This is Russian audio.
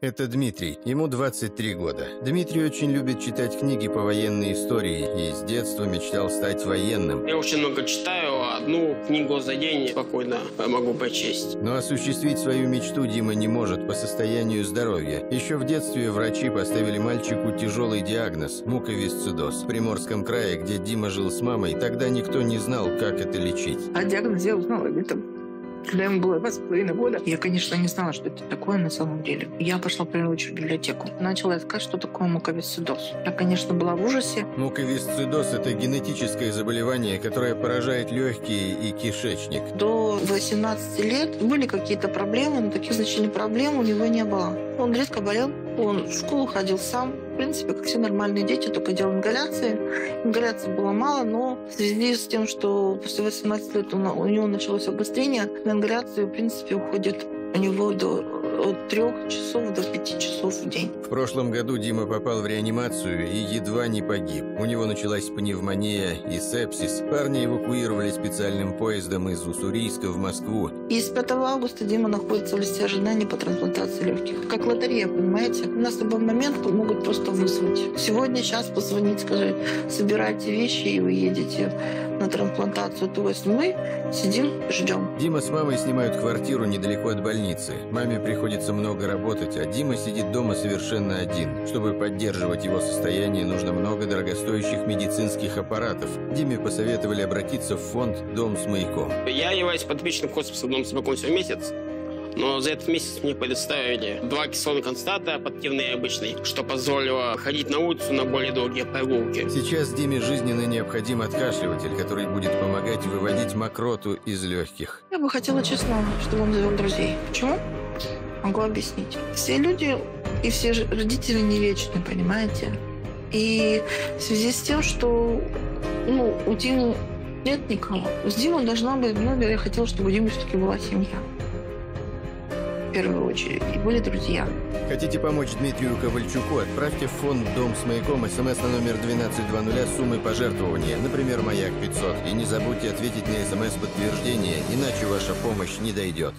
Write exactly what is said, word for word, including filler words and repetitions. Это Дмитрий, ему двадцать три года. Дмитрий очень любит читать книги по военной истории и с детства мечтал стать военным. Я очень много читаю, одну книгу за день спокойно могу прочесть. Но осуществить свою мечту Дима не может по состоянию здоровья. Еще в детстве врачи поставили мальчику тяжелый диагноз – муковисцидоз. В Приморском крае, где Дима жил с мамой, тогда никто не знал, как это лечить. А диагноз я узнала об этом. Когда ему было два с половиной года, я, конечно, не знала, что это такое на самом деле. Я пошла в первую очередь в библиотеку. Начала искать, что такое муковисцидоз. Я, конечно, была в ужасе. Муковисцидоз – это генетическое заболевание, которое поражает легкие и кишечник. До восемнадцати лет были какие-то проблемы, но таких значительных проблем у него не было. Он редко болел, он в школу ходил сам. В принципе, как все нормальные дети, только делал ингаляции. Ингаляций было мало, но в связи с тем, что после восемнадцати лет у него началось обострение, на ингаляцию, в принципе, уходит у него до... от трех часов до пяти часов в день. В прошлом году Дима попал в реанимацию и едва не погиб. У него началась пневмония и сепсис. Парни эвакуировали специальным поездом из Уссурийска в Москву. И с пятого августа Дима находится в листе ожидания по трансплантации легких. Как лотерея, понимаете? Нас в любой момент могут просто вызвать. Сегодня, сейчас позвонить, скажи, собирайте вещи и вы едете на трансплантацию. То есть мы сидим, ждем. Дима с мамой снимают квартиру недалеко от больницы. Маме приходит Приходится много работать, а Дима сидит дома совершенно один. Чтобы поддерживать его состояние, нужно много дорогостоящих медицинских аппаратов. Диме посоветовали обратиться в фонд «Дом с маяком». Я являюсь подопечным хосписа «Дом с маяком» всего месяц. Но за этот месяц мне предоставили два кислотных концентрата, адаптивные и обычные, что позволило ходить на улицу на более долгие прогулки. Сейчас Диме жизненно необходим откашливатель, который будет помогать выводить мокроту из легких. Я бы хотела, честно, чтобы он завел друзей. Почему? Могу объяснить. Все люди и все родители не вечны, понимаете? И в связи с тем, что ну, у Димы нет никого. С Димой должна быть, ну, я хотела, чтобы у Димы все-таки была семья. В первую очередь. И были друзья. Хотите помочь Дмитрию Ковальчуку? Отправьте в фонд «Дом с маяком» смс на номер двенадцать двадцать с суммой пожертвования, например, «Маяк пятьсот». И не забудьте ответить на смс-подтверждение, иначе ваша помощь не дойдет.